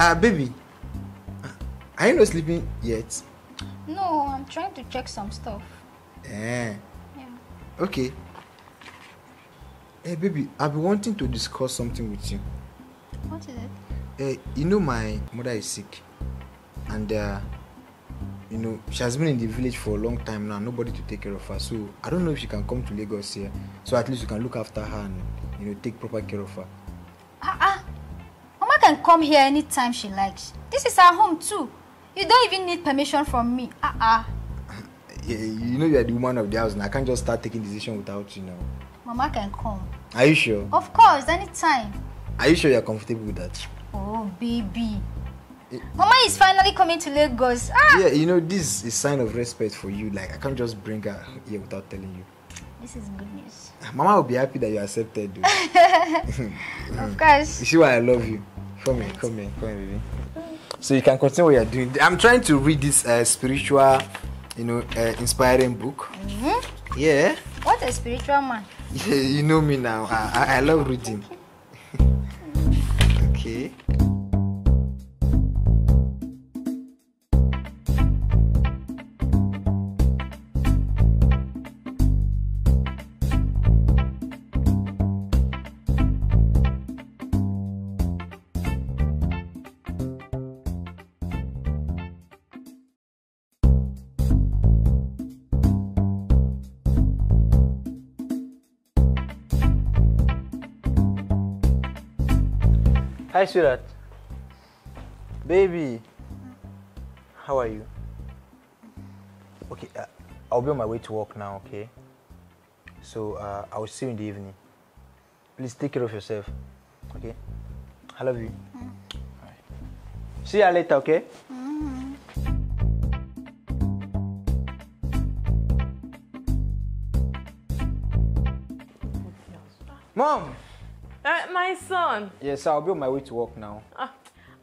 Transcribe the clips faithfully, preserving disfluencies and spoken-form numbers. Ah, uh, baby, are you not sleeping yet? No, I'm trying to check some stuff. Eh. Yeah. Okay. Hey, baby, I've been wanting to discuss something with you. What is it? Hey, you know my mother is sick. And, uh, you know, she has been in the village for a long time now. Nobody to take care of her. So, I don't know if she can come to Lagos here. So, at least you can look after her and, you know, take proper care of her. Ah, uh-uh. Mama can come here anytime she likes. This is her home too. You don't even need permission from me. Ah, uh-uh. Yeah, you know you are the woman of the house and I can't just start taking decisions without you now. Mama can come. Are you sure? Of course, anytime. Are you sure you're comfortable with that? Oh, baby. It, Mama is finally coming to Lagos. Ah! Yeah, you know, this is a sign of respect for you. Like, I can't just bring her here without telling you. This is good news. Mama will be happy that you accepted, though. Of course. You see why I love you? Come here, come here, come here, baby. So you can continue what you're doing. I'm trying to read this uh, spiritual, you know, uh, inspiring book. Mm-hmm. Yeah. What a spiritual man. Yeah, you know me now. I, I, I love reading. Okay. Hi, sweetheart. Baby, how are you? Okay, uh, I'll be on my way to work now, okay? So, uh, I'll see you in the evening. Please take care of yourself, okay? I love you. Mm. All right. See you later, okay? Mm. Mom! Uh, my son. Yes, I'll be on my way to work now. Ah,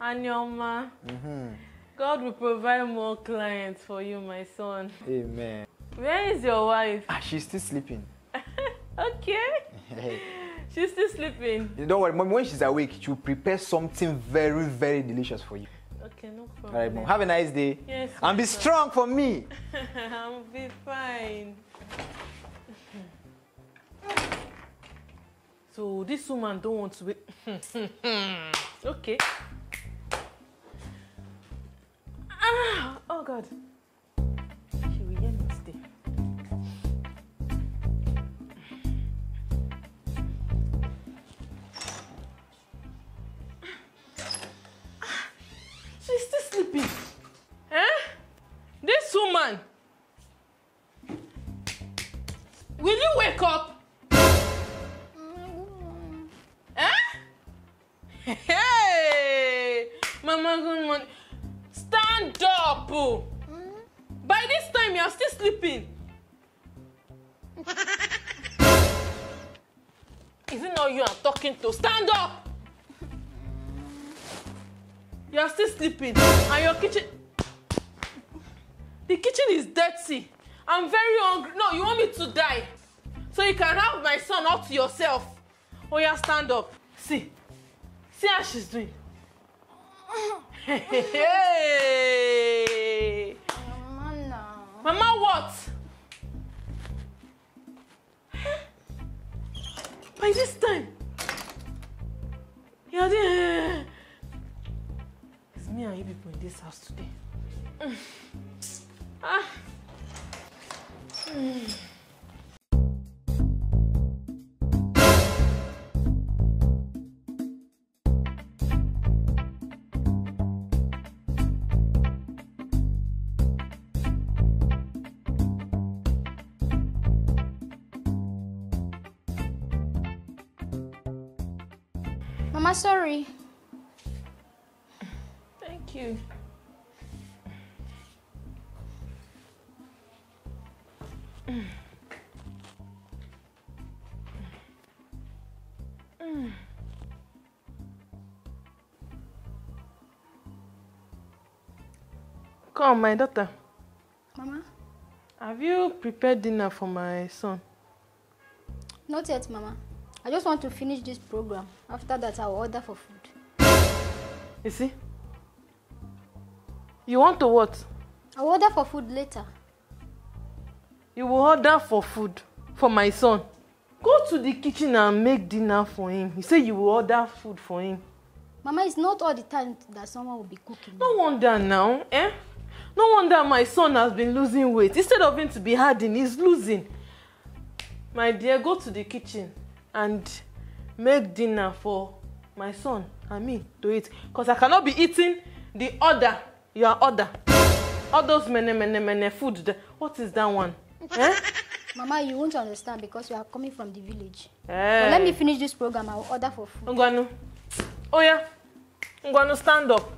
and your ma. Mm-hmm. God will provide more clients for you, my son. Amen. Where is your wife? Ah, she's still sleeping. Okay. She's still sleeping. You don't worry, Mom. When she's awake, she'll prepare something very, very delicious for you. Okay, no problem. All right, Mom. Have a nice day. Yes. And be strong for me. I'll be fine. So this woman don't want to be... Okay. Ah, oh God. She will hear me today. She's still sleeping. Eh? This woman. Will you wake up? Hey, Mama, good morning. Stand up. Mm-hmm. By this time, you are still sleeping. Is it not you I'm talking to? Stand up. You are still sleeping, and your kitchen. The kitchen is dirty. I'm very hungry. No, you want me to die, so you can have my son out to yourself. Oh yeah, stand up. See. See how she's doing. Hey. Mama, no. Mama, what? By this time, you're there. It's me and you people in this house today. Ah. Mm. Mama, sorry. Thank you. Mm. Mm. Come, my daughter. Mama? Have you prepared dinner for my son? Not yet, Mama. I just want to finish this program. After that, I'll order for food. You see? You want to what? I'll order for food later. You will order for food for my son. Go to the kitchen and make dinner for him. You say you will order food for him. Mama, it's not all the time that someone will be cooking. No wonder now, eh? No wonder my son has been losing weight. Instead of him to be hiding, he's losing. My dear, go to the kitchen and make dinner for my son and me to eat. Because I cannot be eating the other, your other. All those many, many, many food. What is that one? Eh? Mama, you won't understand because you are coming from the village. Hey. But let me finish this program. I will order for food. Ngwanu. Oh yeah. Ngwanu, stand up.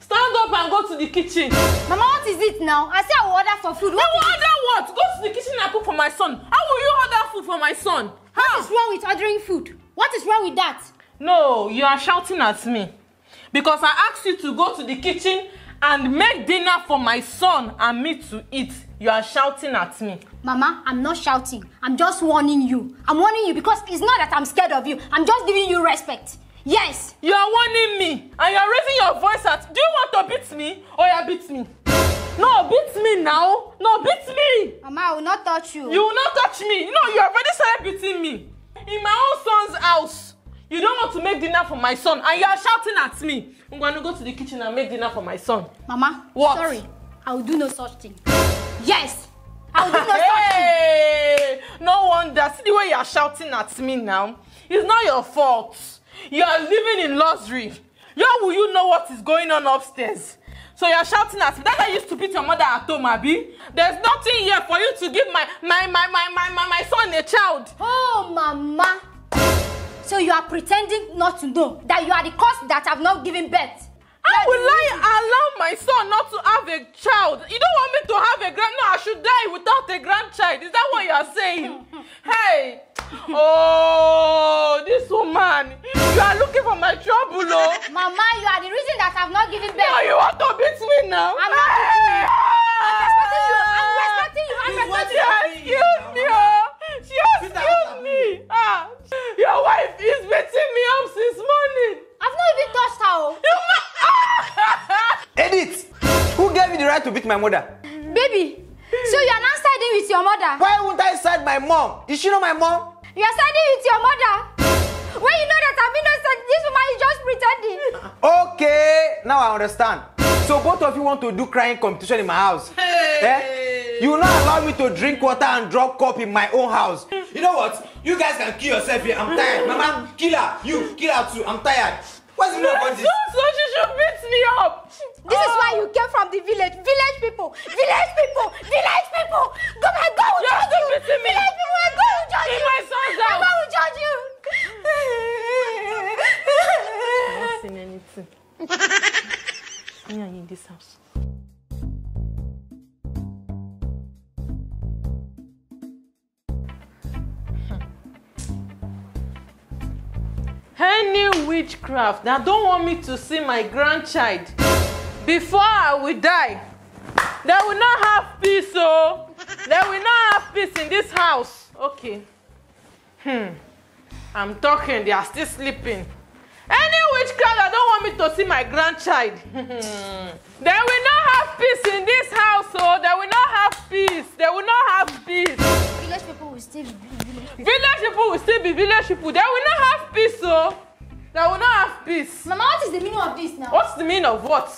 Stand up and go to the kitchen. Mama, what is it now? I said I will order for food. What I will order what? Go to the kitchen and cook for my son. How will you order food for my son? How? What is wrong with ordering food? What is wrong with that? No, you are shouting at me. Because I asked you to go to the kitchen and make dinner for my son and me to eat. You are shouting at me. Mama, I'm not shouting. I'm just warning you. I'm warning you because it's not that I'm scared of you. I'm just giving you respect. Yes. You are warning me and you are raising your voice at... Do you want to beat me or you beat me? No, beat me now. No, beat me. Mama, I will not touch you. You will not touch me. No, you already started beating me. In my own son's house. You don't want to make dinner for my son and you are shouting at me. I'm going to go to the kitchen and make dinner for my son. Mama, what? Sorry. I will do no such thing. Yes! I will do no hey, such thing! No wonder. See the way you are shouting at me now. It's not your fault. You are living in luxury. How will you know what is going on upstairs? So you are shouting at me. That's why you used to beat your mother at home, Abi. There's nothing here for you to give my, my, my, my, my, my, my son a child. Oh, Mama. So you are pretending not to know that you are the cause that have not given birth. I will I allow my son not to have a child? You don't want me to have a grand... No, I should die without a grandchild. Is that what you are saying? Hey! Oh, this woman. You are looking for my trouble, oh. Mama, you are the reason that I have not given birth. No, you want to beat me now? I'm not beating you. I'm respecting you. I'm respecting you. I'm respecting you. She excuse me, oh. She excuse me. Ah, your wife is beating me up since morning. I've not even touched her, oh. Edith, who gave you the right to beat my mother? Baby, so you are not siding with your mother? Why won't I side my mom? Is she not my mom? You are siding with your mother? When you know that I've been not this woman is just pretending. Okay, now I understand. So both of you want to do crying competition in my house. Hey. Eh? You will not allow me to drink water and drop cup in my own house. You know what? You guys can kill yourself here. I'm tired. Mama, kill her. You, kill her too. I'm tired. What's the no, about this? So she should beat me up. This oh. is why you came from the village. Village people. Village people. Village people. Go my God will judge you. Village people will go will judge you. My son's house. God will judge you. I'm not seeing anything. Me and you in this house. Any witchcraft that don't want me to see my grandchild before I will die. They will not have peace, oh. They will not have peace in this house. Okay. Hmm. I'm talking, they are still sleeping. Any witchcraft that don't want me to see my grandchild. They will not have peace in this house, oh. They will not have peace. They will not have peace. Village people will still be. Village people will still be village people. They will not have peace, oh. They will not have peace. Mama, what is the meaning of this now? What's the meaning of what?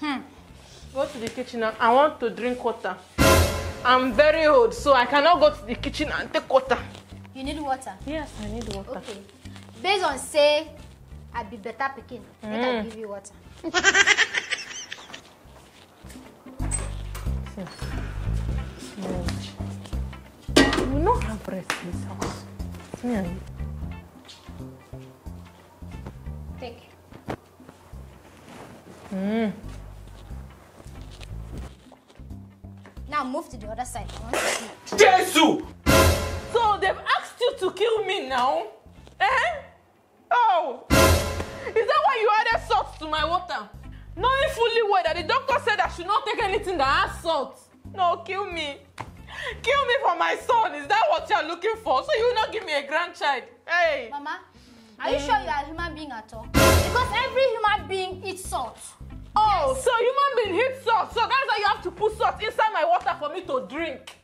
Hmm. Go to the kitchen now. I want to drink water. I'm very old, so I cannot go to the kitchen and take water. You need water? Yes, I need water. Okay. Based on say, I'd be better picking. Mm. Let I give you water. So. You will not have rest in this house. Mm. Take. Mm. Now move to the other side. Jesus! So they've asked you to kill me now? Eh? Oh! Is that why you added salt to my water? Knowing fully well that the doctor said I should not take anything that has salt. No, kill me. Kill me for my son. Is that what you're looking for? So you will not give me a grandchild. Hey. Mama, are you mm. sure you are a human being at all? Because every human being eats salt. Oh, yes. So human being hate salt, so that's why you have to put salt inside my water for me to drink.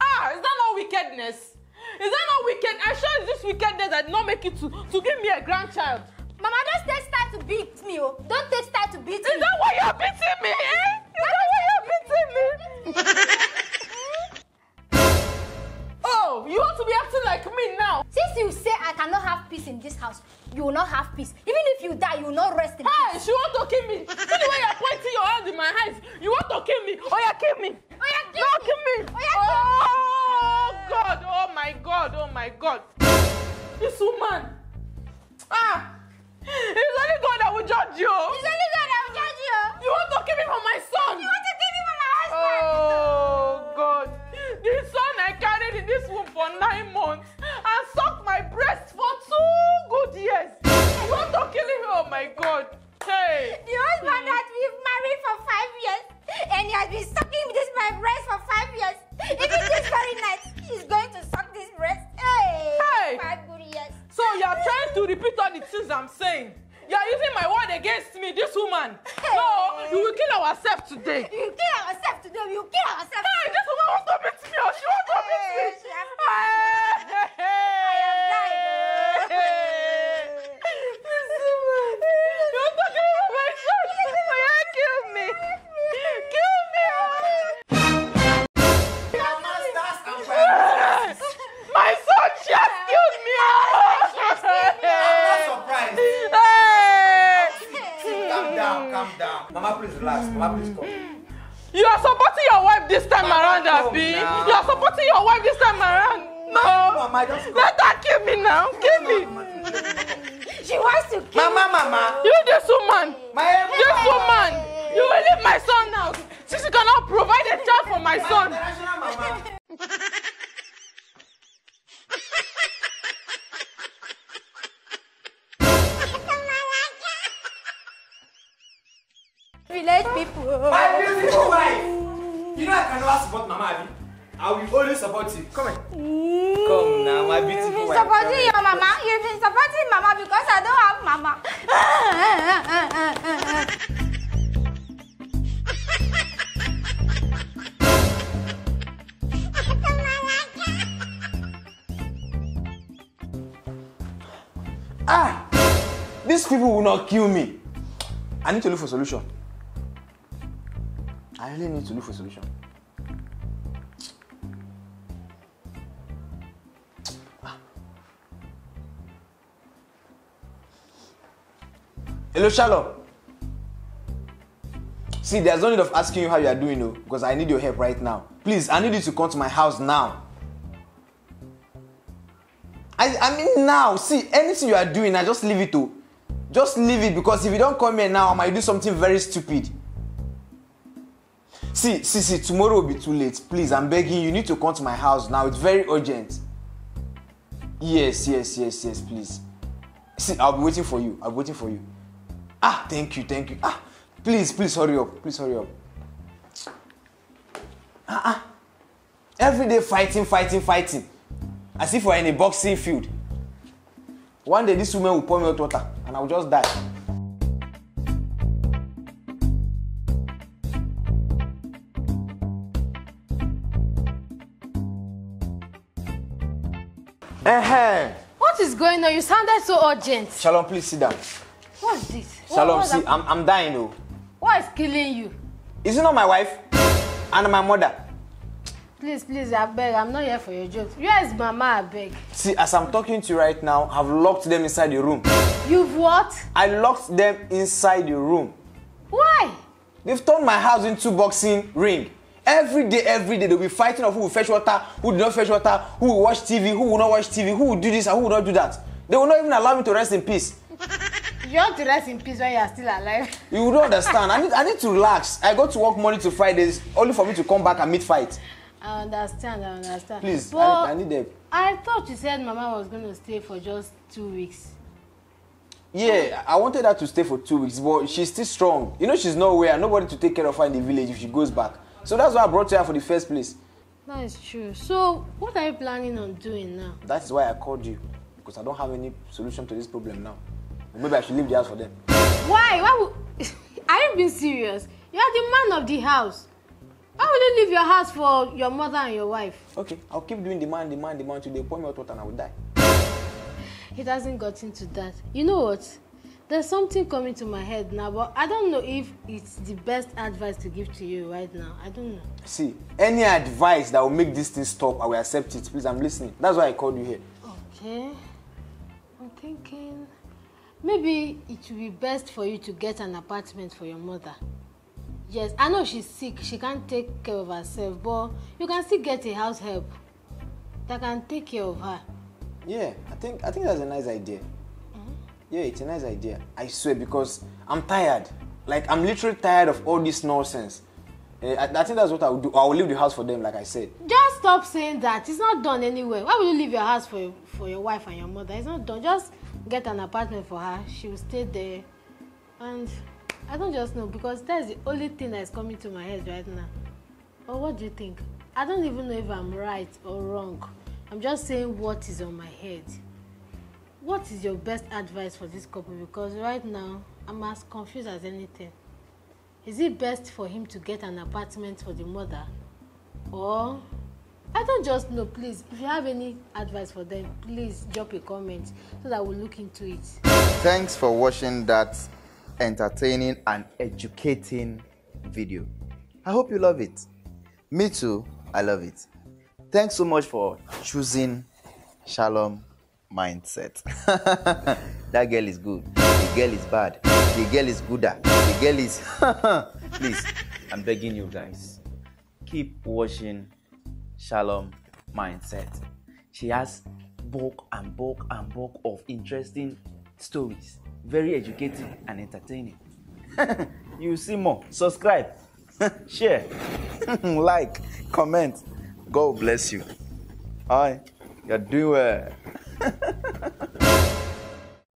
Ah, is that not wickedness? Is that not wicked? I'm sure it's this wickedness that not make it to, to give me a grandchild. Mama, don't take time to beat me, oh. Don't take time to beat me. Is that why you're beating me, eh? Is that why you're beating me? Oh, you want to be acting like me now? Since you say I cannot have peace in this house, you will not have peace. Even if you die, you will not rest in hey, peace. Hey, she want to kill me. See the way you're pointing your hand in my eyes. You want to kill me. Oh, yeah, kill me. Oh, yeah, kill no, me. Kill me. Oh, yeah, kill me. Oh. God, oh my God, oh my God. This woman. Ah! It's only God that will judge you. It's only God that will judge you. You want to keep me from my son. You want to keep me from my husband. Oh God. This son I carried in this womb for nine months and sucked my breast for two good years. You want to kill him? Oh my God. Hey. The husband that we've married for five years and he has been sucking this my breast for five years. Even this very night, he's going to suck this breast. Hey, hey. Five good years. So you're trying to repeat all the things I'm saying. You're using my word against me, this woman. Hey. No, you will kill ourselves today. You kill ourselves today. You kill ourselves today. Hey, this woman wants to beat me. She wants to beat me. Hey, she has to beat me. Hey. I have died. Hey. This woman. You're talking about my son. You're kill me. Kill me. My son just killed me! I'm not surprised. Hey. Hey. Calm down, calm down. Mama, please relax. Mama, please come. You are supporting your wife this time Mama, around, Abi. You are supporting your wife this time around. No. Mama, just let her kill me now. Kill me. She wants to kill Mama, Mama. You this woman. My this hey. woman. You will leave my son now. Since you cannot provide a child for my, my son. Mama. Village people. My beautiful wife. You know I cannot support Mama Abi. I will always support you. Come here. Mm. Come now, my beautiful You've been wife. Supporting your mama. You've been supporting Mama because I don't have Mama. Ah, these people will not kill me. I need to look for a solution. I really need to look for a solution. Ah. Hello, Shalom. See, there's no need of asking you how you are doing, though, because I need your help right now. Please, I need you to come to my house now. I, I mean now. See, anything you are doing, I just leave it to. Just leave it, because if you don't come here now, I might do something very stupid. See, see, see, tomorrow will be too late. Please, I'm begging you, you need to come to my house now. It's very urgent. Yes, yes, yes, yes, please. See, I'll be waiting for you. I'll be waiting for you. Ah, thank you, thank you. Ah, please, please hurry up. Please hurry up. Ah, ah. Every day fighting, fighting, fighting. As if we're in a boxing field. One day this woman will pour me out water and I'll just die. Uh-huh. What is going on? You sounded so urgent. Shalom, please sit down. What's this? Shalom, what, what see, I'm, I'm dying though. What is killing you? Is it not my wife and my mother? Please, please, I beg. I'm not here for your jokes. Where is Mama, I beg? See, as I'm talking to you right now, I've locked them inside the room. You've what? I locked them inside the room. Why? They've turned my house into a boxing ring. Every day, every day, they'll be fighting of who will fetch water, who will not fetch water, who will watch T V, who will not watch T V, who will do this and who will not do that. They will not even allow me to rest in peace. You have to rest in peace when you are still alive. You don't understand. I need, I need to relax. I go to work Monday to Fridays, only for me to come back and meet fight. I understand, I understand. Please, I, I need help. I thought you said Mama was going to stay for just two weeks. Yeah, I wanted her to stay for two weeks, but she's still strong. You know she's nowhere, nobody to take care of her in the village if she goes back. So that's why I brought you here for the first place. That is true. So, what are you planning on doing now? That is why I called you. Because I don't have any solution to this problem now. Maybe I should leave the house for them. Why? Why would... Are you being serious? You are the man of the house. Why will you leave your house for your mother and your wife? Okay, I'll keep doing the man, the man, the man till they pour me out water and I will die. It hasn't gotten to that. You know what? There's something coming to my head now, but I don't know if it's the best advice to give to you right now. I don't know. See, any advice that will make this thing stop, I will accept it. Please, I'm listening. That's why I called you here. Okay. I'm thinking maybe it would be best for you to get an apartment for your mother. Yes, I know she's sick. She can't take care of herself, but you can still get a house help that can take care of her. Yeah, I think, I think that's a nice idea. Yeah, it's a nice idea. I swear, because I'm tired. Like, I'm literally tired of all this nonsense. Uh, I, I think that's what I would do. I will leave the house for them, like I said. Just stop saying that. It's not done anywhere. Why would you leave your house for your, for your wife and your mother? It's not done. Just get an apartment for her. She will stay there. And I don't just know, because that's the only thing that is coming to my head right now. But what do you think? I don't even know if I'm right or wrong. I'm just saying what is on my head. What is your best advice for this couple? Because right now, I'm as confused as anything. Is it best for him to get an apartment for the mother? Or, I don't just know, please. If you have any advice for them, please drop a comment so that we'll look into it. Thanks for watching that entertaining and educating video. I hope you love it. Me too, I love it. Thanks so much for choosing Shalom Mindset. That girl is good. The girl is bad. The girl is gooder. The girl is... Please, I'm begging you guys. Keep watching Shalom Mindset. She has bulk and bulk and bulk of interesting stories. Very educative and entertaining. You will see more. Subscribe. Share. Like. Comment. God bless you. All right. You're doing well.